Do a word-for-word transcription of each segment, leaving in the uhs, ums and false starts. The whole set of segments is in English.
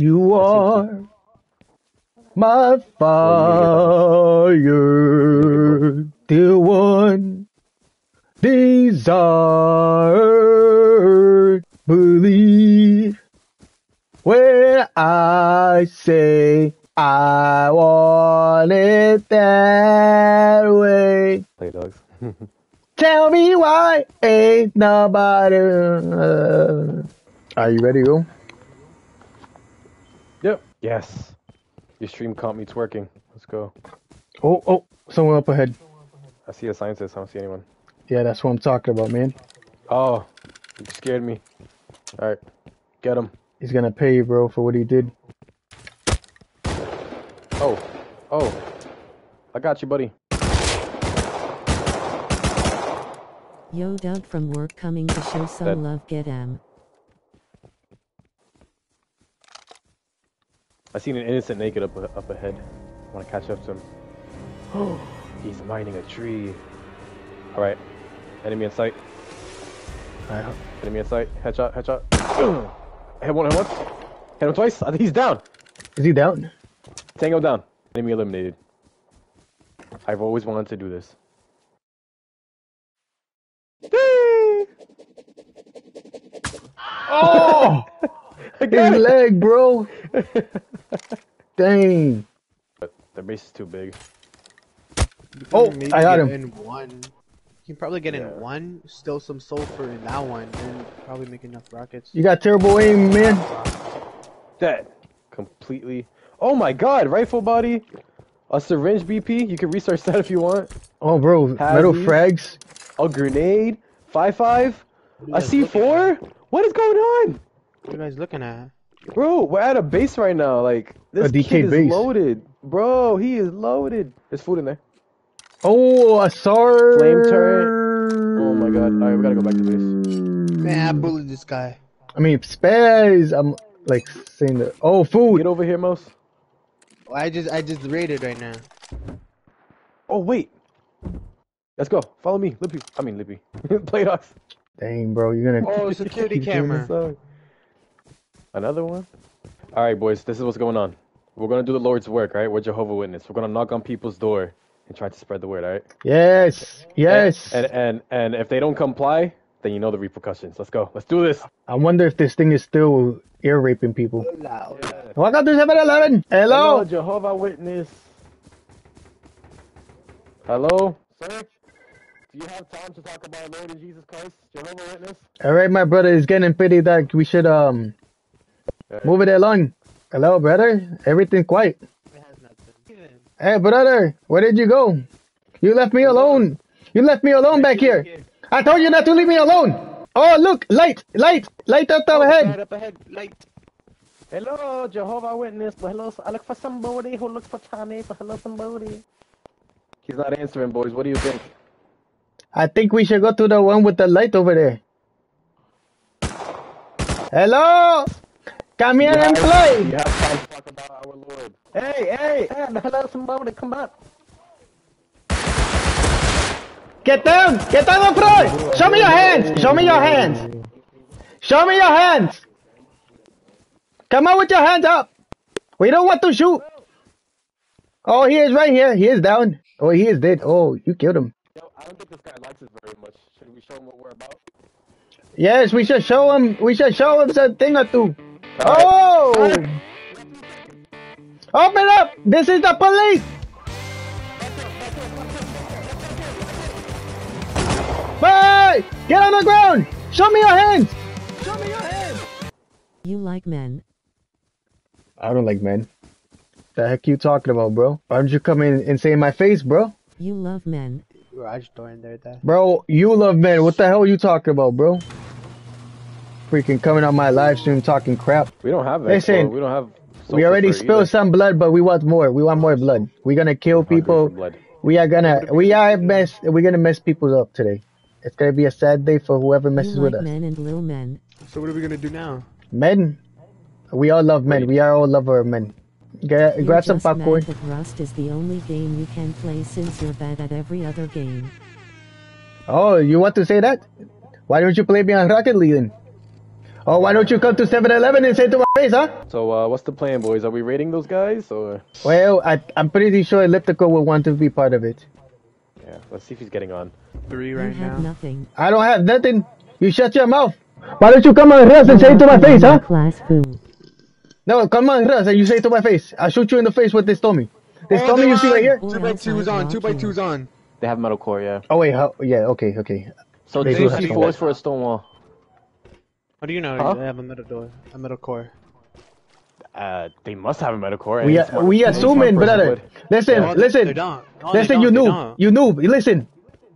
You are my fire, the one desire. Believe when I say I want it that way. Playdogs. Tell me why ain't nobody. Uh... Are you ready, Will? Yep. Yes. Your stream caught me twerking. Let's go. Oh, oh, someone up ahead. I see a sign says I don't see anyone. Yeah, that's what I'm talking about, man. Oh, you scared me. Alright, get him. He's gonna pay you, bro, for what he did. Oh, oh. I got you, buddy. Yo, Doug from work coming to show some Dead. love, get em. I seen an innocent naked up up ahead. I want to catch up to him. Oh, he's mining a tree. All right, enemy in sight. All right, enemy in sight. Headshot, headshot. Hit one, hit one. Hit him twice. I think he's down. Is he down? Tango down. Enemy eliminated. I've always wanted to do this. Oh! His leg, bro. Dang. But the base is too big. Oh, I got him. In one. You can probably get yeah. in one, steal some sulfur in that one, and probably make enough rockets. You got terrible aim, man. Dead. Completely. Oh my god, rifle body. A syringe B P. You can research that if you want. Oh, bro. Metal frags. A grenade. five five. A C four? What is going on? What are you guys looking at? Bro, we're at a base right now. Like, this kid is loaded. Bro, he is loaded. There's food in there. Oh, a S A R. Flame turret. Oh my god. Alright, we gotta go back to base. Man, I bullied this guy. I mean, Spaz. I'm like saying that. Oh, food. Get over here, Mouse. Oh, I just, I just raided right now. Oh, wait. Let's go. Follow me. Lippy. I mean, Lippy. Playdox. Dang, bro. You're gonna. Oh, security camera. Another one? Alright, boys, this is what's going on. We're gonna do the Lord's work, alright? We're Jehovah Witness. We're gonna knock on people's door and try to spread the word, alright? Yes! Yes! And, and and and if they don't comply, then you know the repercussions. Let's go. Let's do this. I wonder if this thing is still ear raping people. Hello. Yeah. Welcome to seven eleven! Hello! Hello, Jehovah Witness. Hello? Sir? Do you have time to talk about Lord and Jesus Christ? Jehovah Witness? Alright, my brother, it's getting pity that we should um Right. Move it along. Hello, brother. Everything quiet. It has nothing. Hey, brother. Where did you go? You left me alone. You left me alone back here. here. I told you not to leave me alone. Oh, look. Light. Light. Light up oh, ahead. Right up ahead. Light. Hello, Jehovah Witness. Hello. I look for somebody who looks for Tommy. Hello, somebody. He's not answering, boys. What do you think? I think we should go to the one with the light over there. Hello. Come here and play! You have time to talk about our Lord. Hey, hey! Hey, hello, somebody, come up! Get down! Get down in front! Show me your hands! Show me your hands! Show me your hands! Come on with your hands up! We don't want to shoot! Oh, he is right here. He is down. Oh, he is dead. Oh, you killed him. Yo, I don't think this guy likes us very much. Should we show him what we're about? Yes, we should show him. We should show him something or two. Right. Oh! Right. Open up! This is the police! Bye! Get on the ground! Show me your hands! Show me your hands! You like men? I don't like men. The heck you talking about, bro? Why don't you come in and say in my face, bro? You love men. Garage door in there, Dad. Bro, you love men. What the hell are you talking about, bro? Freaking coming on my live stream talking crap. We don't have that. Listen, we don't have. We already spilled either. some blood, but we want more. We want more blood. We're gonna kill people. We are gonna. We are mess. We're gonna mess people up today. It's gonna be a sad day for whoever messes like with us. Men and little men. So what are we gonna do now? Men. We all love men. We are all lover of men. Get, you're grab some popcorn. That Rust is the only game you can play since you're bad at every other game. Oh, you want to say that? Why don't you play me on Rocket League then? Oh, why don't you come to seven eleven and say to my face, huh? So, uh, what's the plan, boys? Are we raiding those guys, or...? Well, I, I'm pretty sure Elliptical will want to be part of it. Yeah, let's see if he's getting on. Three right now. I have nothing. I don't have nothing. You shut your mouth. Why don't you come on, Rust, and say it to my face, huh? Class food. No, come on, Rust, and you say it to my face. I'll shoot you in the face with this Tommy. This oh, Tommy you on. See right here? Two by two's on. Two by two's on. They have metal core, yeah. Oh, wait. How, yeah, okay, okay. So, they do have fours for a stone wall. How do you know huh? they have a metal door, a metal core? Uh, they must have a metal core. We, a, we assuming, brother. Listen, yeah. listen, no, listen, you noob, you noob. Listen,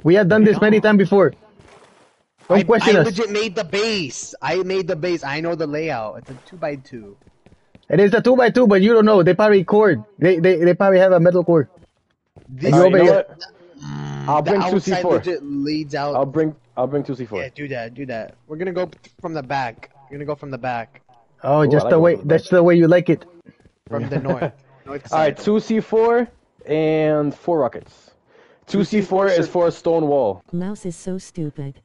we have done they this don't. many times before. Don't I, question I us. I legit made the base. I made the base. I know the layout. It's a two by two. It is a two by two, but you don't know. They probably core. They they they probably have a metal core. This you know what? I'll bring two C four. Leads out. I'll bring. I'll bring two C four. Yeah, do that, do that. We're gonna go from the back. We're gonna go from the back. Oh, Ooh, just like the way, the that's the way you like it. From the north. north Alright, two C four and four rockets. two C four is for a stone wall. Mouse is so stupid.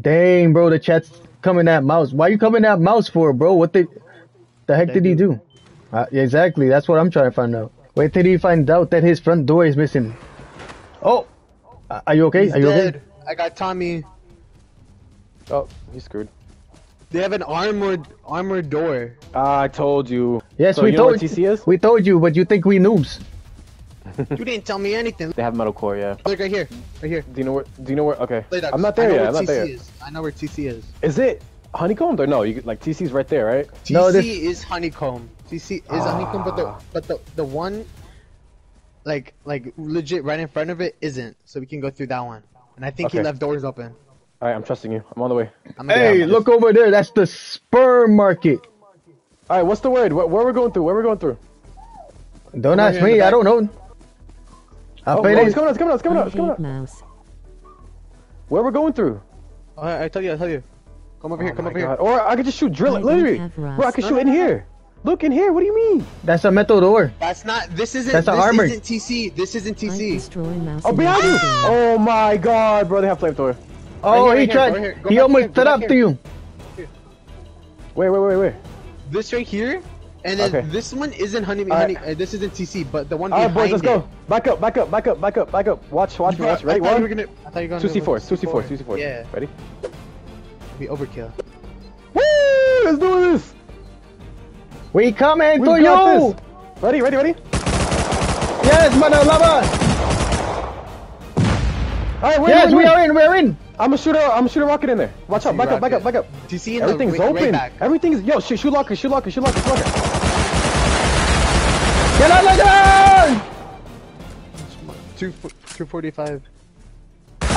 Dang, bro, the chat's coming at Mouse. Why you coming at Mouse for, bro? What the, the heck they did he do? do? Uh, exactly, that's what I'm trying to find out. Wait till he finds out that his front door is missing. Oh! Uh, are you okay? He's are you dead. okay? I got Tommy. Oh, he's screwed. They have an armored armored door. Ah, I told you. Yes, so we you told you. We told you, but you think we noobs. You didn't tell me anything. They have metal core, yeah. Look right here, right here. Do you know where? Do you know where? Okay. Playdox. I'm not there yet. I'm not there. Is. I know where T C is. Is it honeycombed or no? You like T C's right there, right? T C no, this... is honeycomb. T C ah. is honeycomb, but the but the the one like like legit right in front of it isn't. So we can go through that one. And I think okay. he left doors open. Alright, I'm trusting you. I'm on the way. Hey, look just... over there. That's the sperm market. Alright, what's the word? Where, where are we going through? Where are we going through? Don't ask me. I don't know. I'll oh, no, it's coming up. It's coming up. It's coming up. It's coming up. Mouse. Where are we going through? Alright, I tell you. I tell you. Come over oh here. Come over God. here. Or I could just shoot drill it. Literally. Bro, I could shoot in here. Look in here. What do you mean? That's a metal door. That's not. This isn't. That's this armor. isn't T C. This isn't T C. Oh, behind you! Oh my God, bro! They have flamethrower. Oh, right here, he right tried. Here, right here. He almost stood up here. to you. Here. Wait, wait, wait, wait. This right here, and then okay. this one isn't honey. honey right. uh, this isn't T C, but the one behind. All right, boys, let's go. Back up, back up, back up, back up, back up. Watch, watch, watch. Ready? One. two C fours. two C fours. two C fours. Yeah. Ready? We overkill. Woo! Let's do this. We coming to you! This. Ready, ready, ready? Yes, mother lover! Alright, win, yes, win, we win. are in, we are in! I'm gonna shoot a, I'm gonna shoot a rocket in there. Watch out, back rocket. up, back up, back up. T C in Everything's the way, open. Way Everything's, yo, shoot, shoot locker, shoot locker, shoot locker, shoot locker. Get out of there! two forty-five. Oh!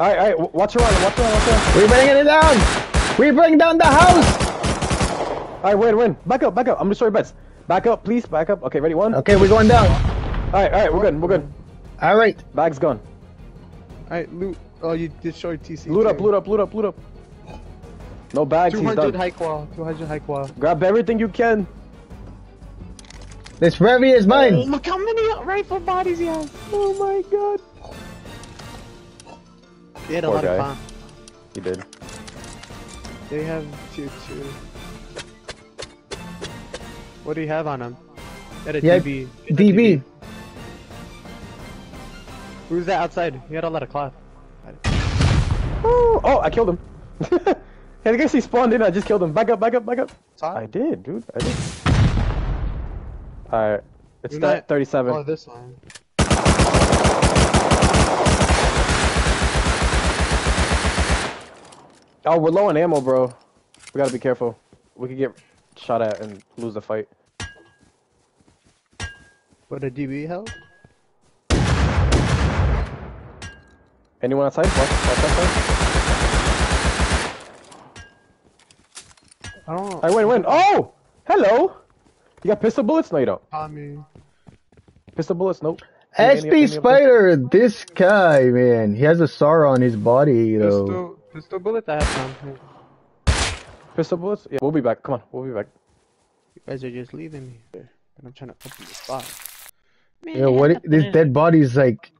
Alright, alright, watch around, watch around, watch around. We're bringing it down! We bring down the house! Alright, win, win. Back up, back up. I'm gonna show you bets. Back up, please, back up. Okay, ready, one? Okay, we're going down. Alright, alright, we're good, we're good. Alright. Bag's gone. Alright, loot. Oh, you did show your T C. Loot too. up, loot up, loot up, loot up. No bags, he's done. two hundred high qual, two hundred high qual. Grab everything you can. This Revy is mine. Oh, look how many rifle bodies he has. Oh my God. He had Poor a lot guy. of fun. He did. They have tier two. What do you have on him? At a yeah, D B. D B. Who's that outside? He had a lot of cloth. Ooh, oh, I killed him. I guess he spawned in. I just killed him. Back up, back up, back up. Top? I did, dude. I did. Alright. It's that thirty-seven. Oh, this one. Oh, we're low on ammo, bro. We gotta be careful. We could get shot at and lose the fight. What a D B help? Anyone outside? Watch, watch outside. I don't know. I win, win. Oh! Hello! You got pistol bullets? No, you don't. Tommy. Pistol bullets? Nope. S P Spider! This guy, man. He has a SAR on his body, though. Pistol. Pistol bullets? I have some. Pistol bullets? Yeah, we'll be back. Come on, we'll be back. You guys are just leaving me here. And I'm trying to open the spot. Yeah, what? This dead body's like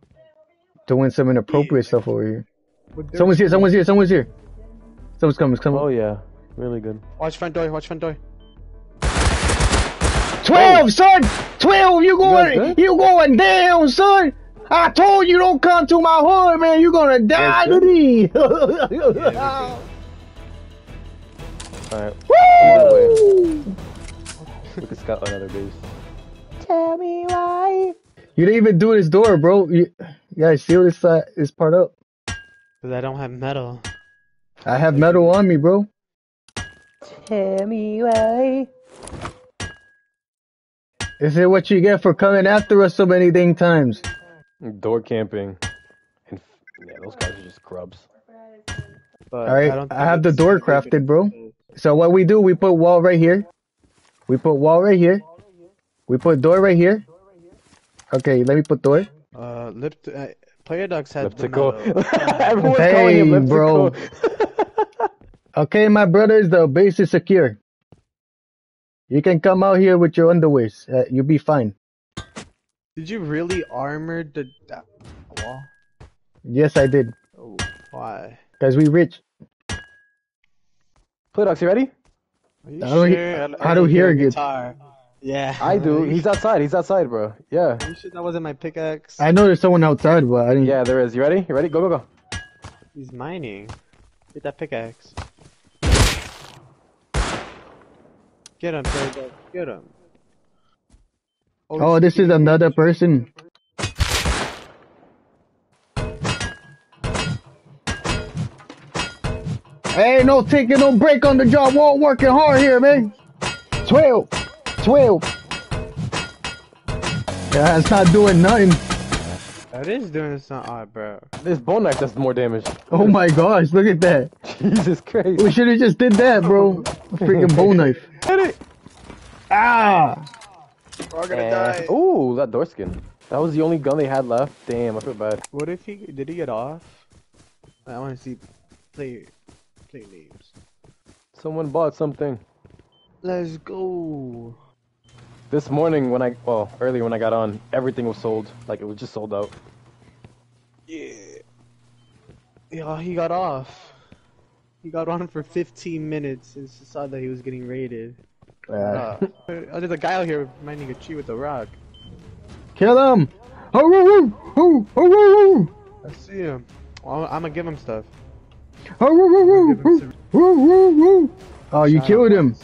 doing some inappropriate yeah. stuff over here. Someone's here, someone's here, someone's here. Someone's coming, someone. Oh yeah, really good. Watch front door, watch front door. twelve, oh. Son! twelve, you going, you going down, son! I told you don't come to my hood, man, you're gonna die today! Yeah, alright. Woo! We just got another boost. Tell me why. You didn't even do this door, bro. You, you gotta seal this, uh, this part up. Cause I don't have metal. I have metal on me, bro. Tell me why. This is what you get for coming after us so many dang times. Door camping. And yeah, those guys are just grubs. Alright, I, I have the door crafted, bro. So what we do, we put wall right here. We put wall right here. We put door right here. Okay, let me put door. Uh, lipt uh, Playdox had elliptical. Everyone's hey, calling him elliptical. Bro. Okay, my brothers, the base is secure. You can come out here with your underwears. Uh, you'll be fine. Did you really armor the that wall? Yes, I did. Oh, why? Because we rich. Playdox, you ready? Are you how sure? do, I, I do hear good. Yeah. I do. He's outside. He's outside, bro. Yeah. Are you sure that wasn't my pickaxe? I know there's someone outside, but I didn't. Yeah, there is. You ready? You ready? Go, go, go. He's mining. Get that pickaxe. Get him, Playdox. Get him. Oh, oh this is another person. Hey, no taking no break on the job. We're all working hard here, man. twelve. twelve. Yeah, it's not doing nothing. That is doing something, odd, bro. This bone knife does more damage. Oh my gosh, look at that. Jesus Christ. We should have just did that, bro. Freaking bone knife. Hit it. Ah. We're all gonna and... die. Ooh, that door skin. That was the only gun they had left. Damn, I feel bad. What if he, did he get off? I wanna see play, play names. Someone bought something. Let's go. This morning when I, well, early when I got on, everything was sold. Like, it was just sold out. Yeah. Yeah, he got off. He got on for fifteen minutes and saw that he was getting raided. Yeah. Uh, oh, there's a guy out here mining a tree with a rock. Kill him! I see him. Well, I'm gonna give him stuff. Oh, you killed him.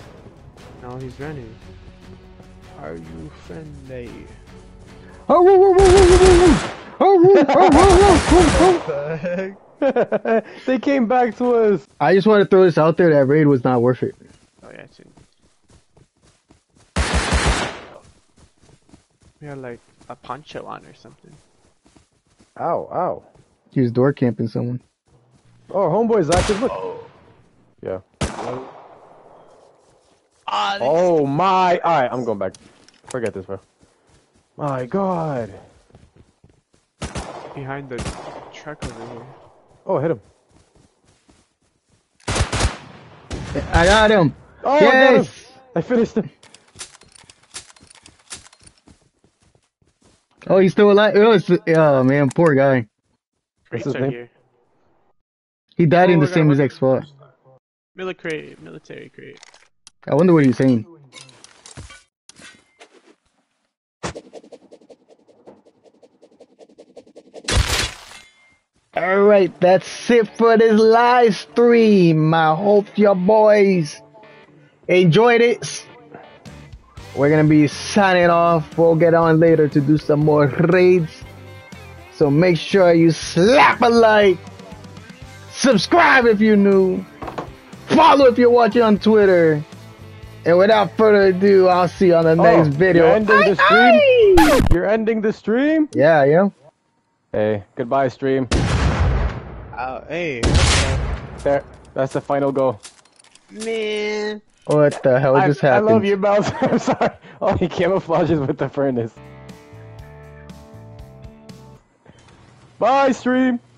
No, he's running. Are you friendly? Oh, woo, woo, woo, woo, woo. Oh, woo, oh, oh, oh, oh. They came back to us. I just want to throw this out there. That raid was not worth it. Oh yeah, see. We had like a poncho on or something. Ow, ow. He was door camping someone. Oh, homeboy's active. Look. Oh. Yeah. Hello? Oh my! Alright, I'm going back. Forget this, bro. My god! Behind the truck over here. Oh, hit him. I got him! Oh, yes! I got him! I finished him. Oh, he's still alive? Oh, it's, oh man, poor guy. What's his name? Here. He died oh, in the same exact spot. Military, military crate. I wonder what he's saying. Alright, that's it for this live stream. I hope your boys enjoyed it. We're gonna be signing off. We'll get on later to do some more raids. So make sure you slap a like. Subscribe if you're new. Follow if you're watching on Twitter. And without further ado, I'll see you on the next oh, video. You're ending aye, the stream? Aye. You're ending the stream? Yeah, yeah. Hey, goodbye, stream. Uh, hey. There, that's the final goal. Man. What the hell I, just happened? I love you, Bouncer. I'm sorry. Oh, he camouflages with the furnace. Bye, stream.